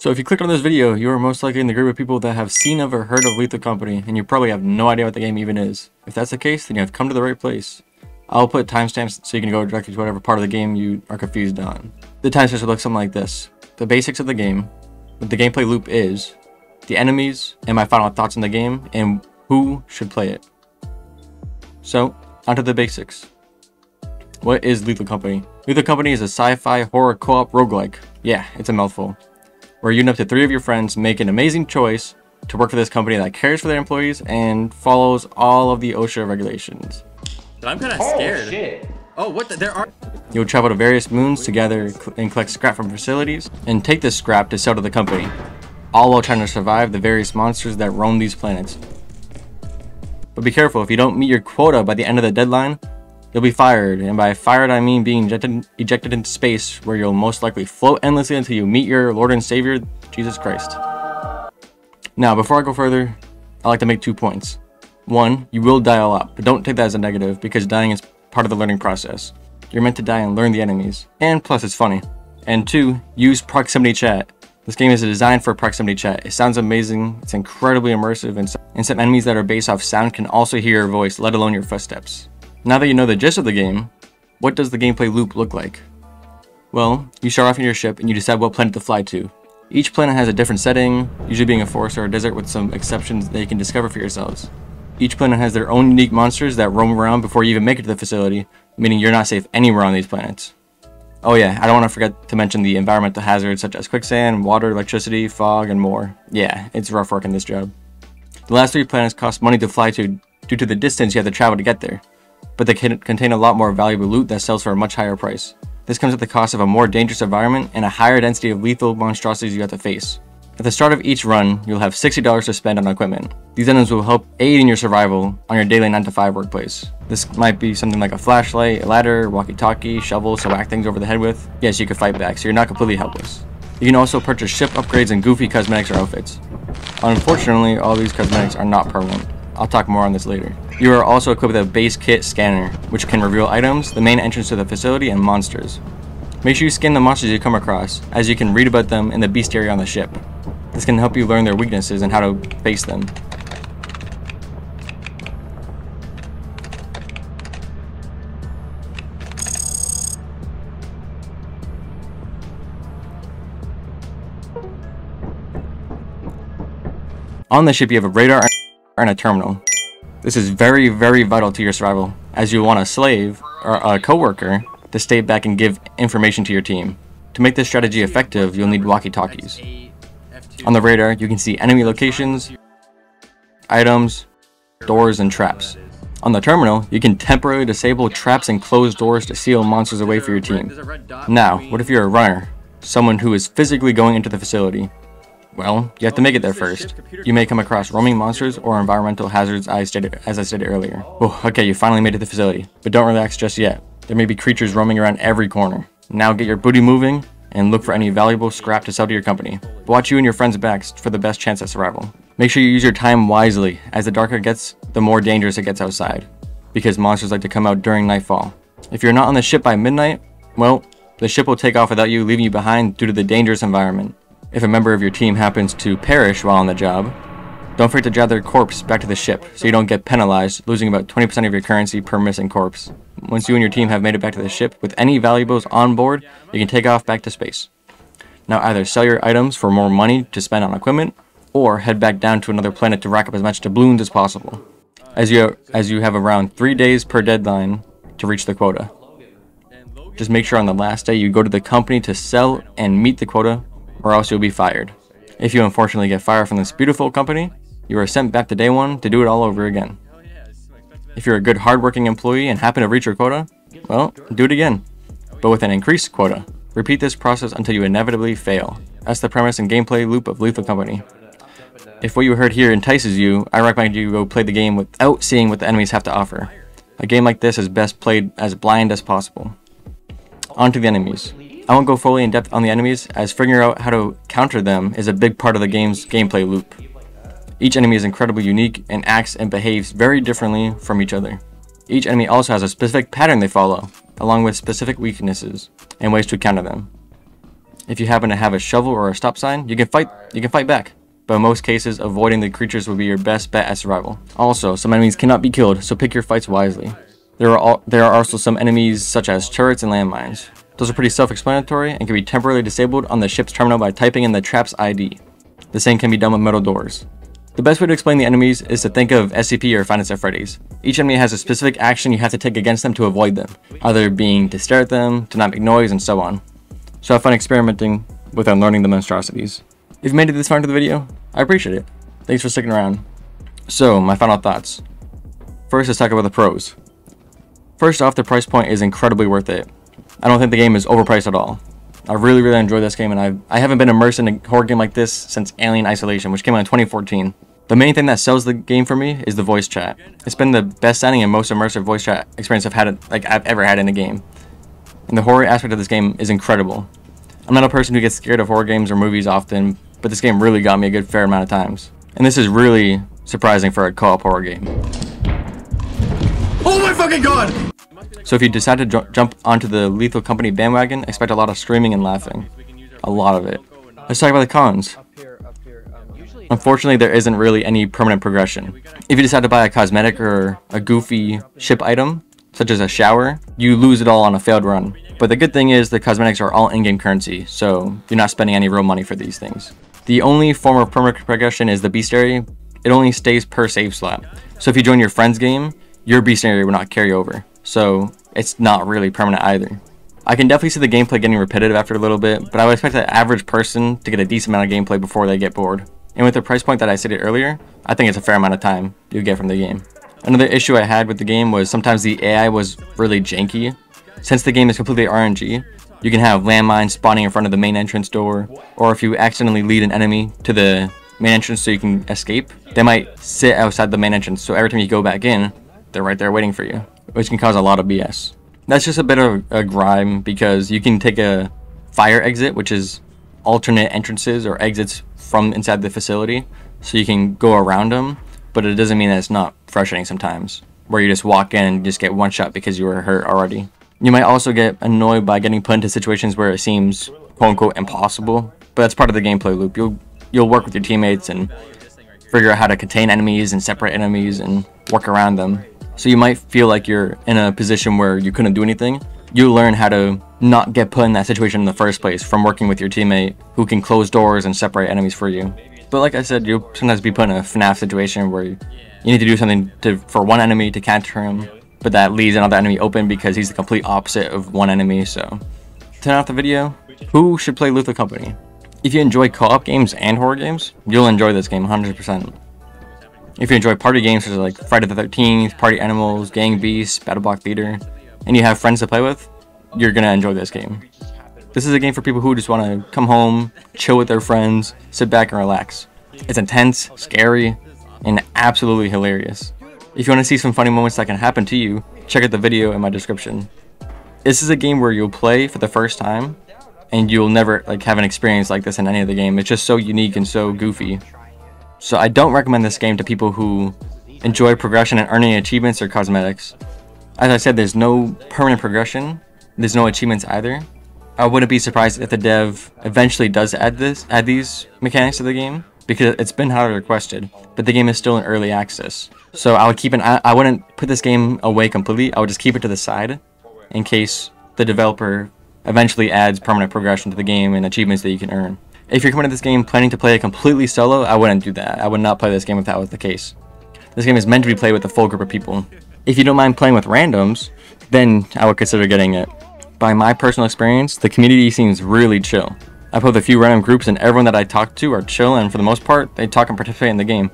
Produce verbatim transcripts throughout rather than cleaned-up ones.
So if you clicked on this video, you are most likely in the group of people that have seen of or heard of Lethal Company, and you probably have no idea what the game even is. If that's the case, then you have come to the right place. I'll put timestamps so you can go directly to whatever part of the game you are confused on. The timestamps will look something like this. The basics of the game, what the gameplay loop is, the enemies, and my final thoughts on the game, and who should play it. So, onto the basics. What is Lethal Company? Lethal Company is a sci-fi horror co-op roguelike. Yeah, it's a mouthful. Where you and up to three of your friends make an amazing choice to work for this company that cares for their employees and follows all of the OSHA regulations. I'm kind of scared. Oh, shit. Oh, what the, there are. You'll travel to various moons to gather and collect scrap from facilities and take this scrap to sell to the company, all while trying to survive the various monsters that roam these planets. But be careful, if you don't meet your quota by the end of the deadline, you'll be fired, and by fired I mean being ejected, ejected into space, where you'll most likely float endlessly until you meet your Lord and Savior, Jesus Christ. Now, before I go further, I'd like to make two points. One, you will die a lot, but don't take that as a negative, because dying is part of the learning process. You're meant to die and learn the enemies, and plus it's funny. And two, use proximity chat. This game is designed for proximity chat. It sounds amazing, it's incredibly immersive, and, so and some enemies that are based off sound can also hear your voice, let alone your footsteps. Now that you know the gist of the game, what does the gameplay loop look like? Well, you start off in your ship and you decide what planet to fly to. Each planet has a different setting, usually being a forest or a desert with some exceptions that you can discover for yourselves. Each planet has their own unique monsters that roam around before you even make it to the facility, meaning you're not safe anywhere on these planets. Oh yeah, I don't want to forget to mention the environmental hazards such as quicksand, water, electricity, fog, and more. Yeah, it's rough work in this job. The last three planets cost money to fly to due to the distance you have to travel to get there, but they can contain a lot more valuable loot that sells for a much higher price. This comes at the cost of a more dangerous environment and a higher density of lethal monstrosities you have to face. At the start of each run, you'll have sixty dollars to spend on equipment. These items will help aid in your survival on your daily nine to five workplace. This might be something like a flashlight, a ladder, walkie-talkie, shovels to whack things over the head with. Yes, you can fight back, so you're not completely helpless. You can also purchase ship upgrades and goofy cosmetics or outfits. Unfortunately, all these cosmetics are not permanent. I'll talk more on this later. You are also equipped with a base kit scanner, which can reveal items, the main entrance to the facility, and monsters. Make sure you scan the monsters you come across, as you can read about them in the bestiary on the ship. This can help you learn their weaknesses and how to face them. On the ship you have a radar and a terminal. This is very, very vital to your survival, as you want a slave or a coworker to stay back and give information to your team. To make this strategy effective, you'll need walkie-talkies. On the radar, you can see enemy locations, items, doors, and traps. On the terminal, you can temporarily disable traps and close doors to seal monsters away for your team. Now, what if you're a runner? Someone who is physically going into the facility? Well, you have to make it there first. You may come across roaming monsters or environmental hazards I stated, as I stated earlier. Oh, okay, you finally made it to the facility. But don't relax just yet. There may be creatures roaming around every corner. Now get your booty moving and look for any valuable scrap to sell to your company. Watch you and your friends' backs for the best chance at survival. Make sure you use your time wisely, as the darker it gets, the more dangerous it gets outside, because monsters like to come out during nightfall. If you're not on the ship by midnight, well, the ship will take off without you, leaving you behind due to the dangerous environment. If a member of your team happens to perish while on the job, don't forget to drive their corpse back to the ship so you don't get penalized, losing about twenty percent of your currency per missing corpse. Once you and your team have made it back to the ship with any valuables on board, you can take off back to space. Now either sell your items for more money to spend on equipment, or head back down to another planet to rack up as much doubloons as possible, as you, as you have around three days per deadline to reach the quota. Just make sure on the last day you go to the company to sell and meet the quota, or else you'll be fired. If you unfortunately get fired from this beautiful company, you are sent back to day one to do it all over again. If you're a good hardworking employee and happen to reach your quota, well, do it again, but with an increased quota. Repeat this process until you inevitably fail. That's the premise and gameplay loop of Lethal Company. If what you heard here entices you, I recommend you go play the game without seeing what the enemies have to offer. A game like this is best played as blind as possible. On to the enemies. I won't go fully in depth on the enemies, as figuring out how to counter them is a big part of the game's gameplay loop. Each enemy is incredibly unique and acts and behaves very differently from each other. Each enemy also has a specific pattern they follow, along with specific weaknesses and ways to counter them. If you happen to have a shovel or a stop sign, you can fight, you can fight back. But in most cases, avoiding the creatures will be your best bet at survival. Also, some enemies cannot be killed, so pick your fights wisely. There are, all, there are also some enemies such as turrets and landmines. Those are pretty self-explanatory and can be temporarily disabled on the ship's terminal by typing in the trap's I D. The same can be done with metal doors. The best way to explain the enemies is to think of S C P or Five Nights at Freddy's. Each enemy has a specific action you have to take against them to avoid them, either being to stare at them, to not make noise, and so on. So have fun experimenting with unlearning the monstrosities. If you made it this far into the video, I appreciate it. Thanks for sticking around. So, my final thoughts. First, let's talk about the pros. First off, the price point is incredibly worth it. I don't think the game is overpriced at all. I really, really enjoyed this game, and I've, I haven't been immersed in a horror game like this since Alien: Isolation, which came out in twenty fourteen. The main thing that sells the game for me is the voice chat. It's been the best sounding and most immersive voice chat experience I've had, like I've ever had in a game. And the horror aspect of this game is incredible. I'm not a person who gets scared of horror games or movies often, but this game really got me a good fair amount of times. And this is really surprising for a co-op horror game. Oh my fucking god! So if you decide to ju jump onto the Lethal Company bandwagon, expect a lot of screaming and laughing. A lot of it. Let's talk about the cons. Unfortunately, there isn't really any permanent progression. If you decide to buy a cosmetic or a goofy ship item, such as a shower, you lose it all on a failed run. But the good thing is the cosmetics are all in-game currency, so you're not spending any real money for these things. The only form of permanent progression is the beast area. It only stays per save slot. So if you join your friend's game, your beast area will not carry over. So it's not really permanent either. I can definitely see the gameplay getting repetitive after a little bit, but I would expect the average person to get a decent amount of gameplay before they get bored. And with the price point that I stated earlier, I think it's a fair amount of time you get from the game. Another issue I had with the game was sometimes the A I was really janky. Since the game is completely R N G, you can have landmines spawning in front of the main entrance door, or if you accidentally lead an enemy to the main entrance so you can escape, they might sit outside the main entrance, so every time you go back in, they're right there waiting for you, which can cause a lot of B S. That's just a bit of a grime because you can take a fire exit, which is alternate entrances or exits from inside the facility, so you can go around them, but it doesn't mean that it's not frustrating sometimes, where you just walk in and just get one shot because you were hurt already. You might also get annoyed by getting put into situations where it seems quote-unquote impossible, but that's part of the gameplay loop. You'll, you'll work with your teammates and figure out how to contain enemies and separate enemies and work around them. So you might feel like you're in a position where you couldn't do anything. You learn how to not get put in that situation in the first place from working with your teammate who can close doors and separate enemies for you. But like I said, you'll sometimes be put in a FNAF situation where you need to do something to, for one enemy to counter him, but that leaves another enemy open because he's the complete opposite of one enemy. So, to end off the video, who should play Lethal Company? If you enjoy co-op games and horror games, you'll enjoy this game one hundred percent. If you enjoy party games such as like Friday the thirteenth, Party Animals, Gang Beasts, BattleBlock Theater, and you have friends to play with, you're gonna enjoy this game. This is a game for people who just want to come home, chill with their friends, sit back and relax. It's intense, scary, and absolutely hilarious. If you want to see some funny moments that can happen to you, check out the video in my description. This is a game where you'll play for the first time, and you'll never like have an experience like this in any other game. It's just so unique and so goofy. So I don't recommend this game to people who enjoy progression and earning achievements or cosmetics. As I said, there's no permanent progression. There's no achievements either. I wouldn't be surprised if the dev eventually does add this, add these mechanics to the game, because it's been highly requested, but the game is still in early access. So I would keep an eye, I wouldn't put this game away completely. I would just keep it to the side in case the developer eventually adds permanent progression to the game and achievements that you can earn. If you're coming to this game planning to play it completely solo, I wouldn't do that. I would not play this game if that was the case. This game is meant to be played with a full group of people. If you don't mind playing with randoms, then I would consider getting it. By my personal experience, the community seems really chill. I put a few random groups and everyone that I talk to are chill, and for the most part, they talk and participate in the game.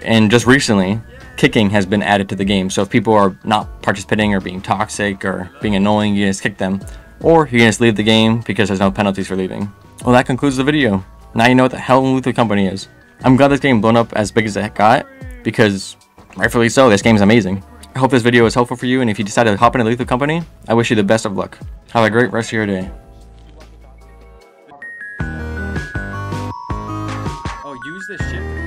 And just recently, kicking has been added to the game, so if people are not participating or being toxic or being annoying, you just kick them. Or you can just leave the game because there's no penalties for leaving. Well, that concludes the video. Now you know what the hell Lethal Company is. I'm glad this game blown up as big as it got, because rightfully so, this game's amazing. I hope this video was helpful for you, and if you decide to hop into Lethal Company, I wish you the best of luck. Have a great rest of your day. Oh, use this shit.